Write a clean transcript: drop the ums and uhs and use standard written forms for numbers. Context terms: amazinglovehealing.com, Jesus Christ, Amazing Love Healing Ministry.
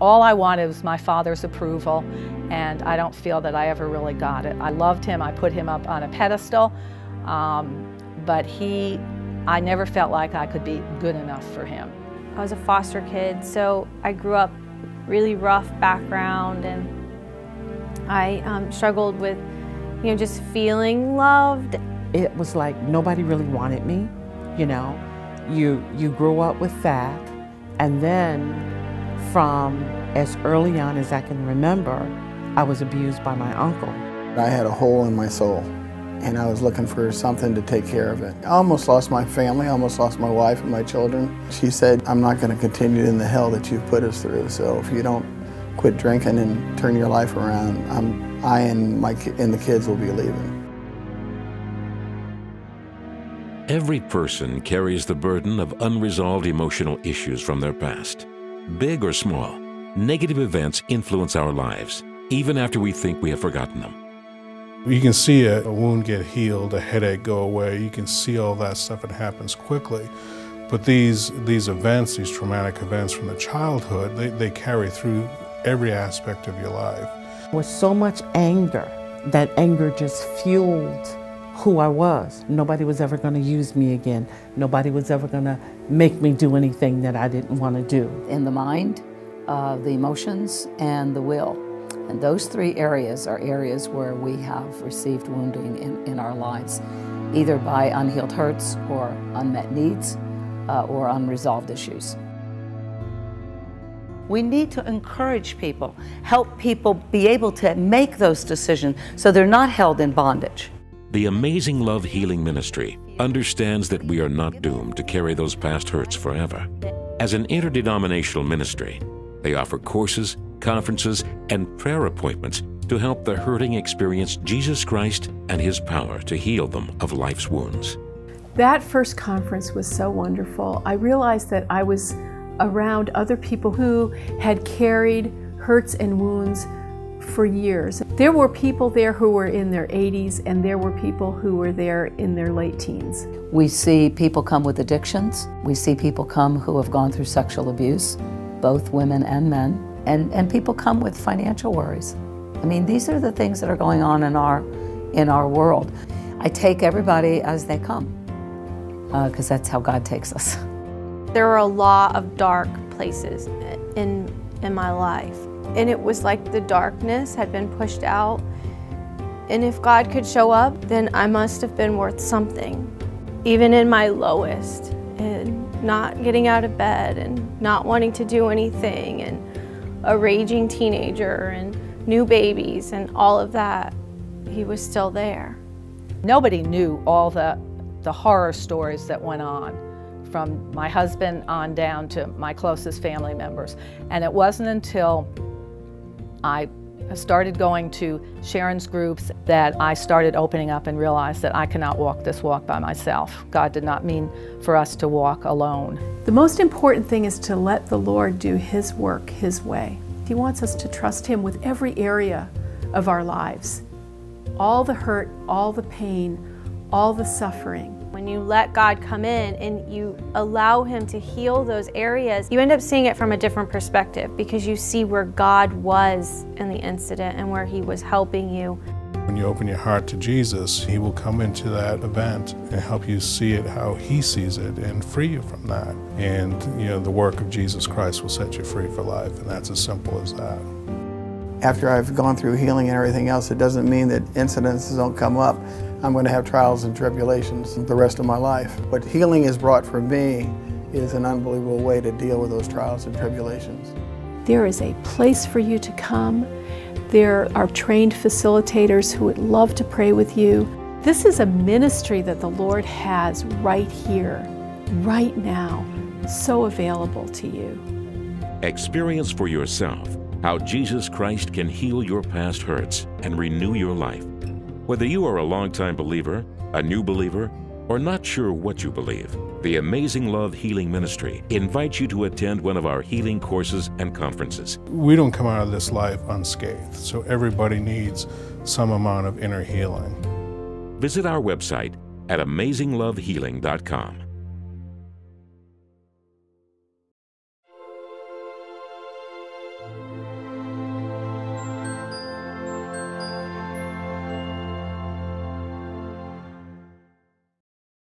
All I wanted was my father's approval, and I don't feel that I ever really got it. I loved him, I put him up on a pedestal, but I never felt like I could be good enough for him. I was a foster kid, so I grew up really rough background, and I struggled with, you know, just feeling loved. It was like nobody really wanted me, you know. You grow up with that, and then from as early on as I can remember, I was abused by my uncle. I had a hole in my soul, and I was looking for something to take care of it. I almost lost my family, I almost lost my wife and my children. She said, I'm not going to continue in the hell that you've put us through, so if you don't quit drinking and turn your life around, I and the kids will be leaving. Every person carries the burden of unresolved emotional issues from their past. Big or small, negative events influence our lives, even after we think we have forgotten them. You can see a wound get healed, a headache go away, you can see all that stuff, it happens quickly. But these events, these traumatic events from the childhood, they carry through every aspect of your life. With so much anger, that anger just fueled who I was. Nobody was ever going to use me again. Nobody was ever going to make me do anything that I didn't want to do. In the mind, the emotions, and the will. And those three areas are areas where we have received wounding in our lives, either by unhealed hurts or unmet needs or unresolved issues. We need to encourage people, help people be able to make those decisions so they're not held in bondage. The Amazing Love Healing Ministry understands that we are not doomed to carry those past hurts forever. As an interdenominational ministry, they offer courses, conferences, and prayer appointments to help the hurting experience Jesus Christ and His power to heal them of life's wounds. That first conference was so wonderful. I realized that I was around other people who had carried hurts and wounds for years. There were people there who were in their 80s, and there were people who were there in their late teens. We see people come with addictions. We see people come who have gone through sexual abuse, both women and men. And people come with financial worries. I mean, these are the things that are going on in our world. I take everybody as they come, because that's how God takes us. There are a lot of dark places in my life. And it was like the darkness had been pushed out. And if God could show up, then I must have been worth something. Even in my lowest, and not getting out of bed, and not wanting to do anything, and a raging teenager, and new babies, and all of that, He was still there. Nobody knew all the horror stories that went on, from my husband on down to my closest family members. And it wasn't until I started going to Sharon's groups that I started opening up and realized that I cannot walk this walk by myself. God did not mean for us to walk alone. The most important thing is to let the Lord do His work His way. He wants us to trust Him with every area of our lives. All the hurt, all the pain, all the suffering. When you let God come in and you allow Him to heal those areas, you end up seeing it from a different perspective, because you see where God was in the incident and where He was helping you. When you open your heart to Jesus, He will come into that event and help you see it how He sees it and free you from that. And you know, the work of Jesus Christ will set you free for life, and that's as simple as that. After I've gone through healing and everything else, it doesn't mean that incidences don't come up. I'm going to have trials and tribulations the rest of my life. What healing has brought for me is an unbelievable way to deal with those trials and tribulations. There is a place for you to come. There are trained facilitators who would love to pray with you. This is a ministry that the Lord has right here, right now, so available to you. Experience for yourself how Jesus Christ can heal your past hurts and renew your life. Whether you are a longtime believer, a new believer, or not sure what you believe, the Amazing Love Healing Ministry invites you to attend one of our healing courses and conferences. We don't come out of this life unscathed, so everybody needs some amount of inner healing. Visit our website at amazinglovehealing.com.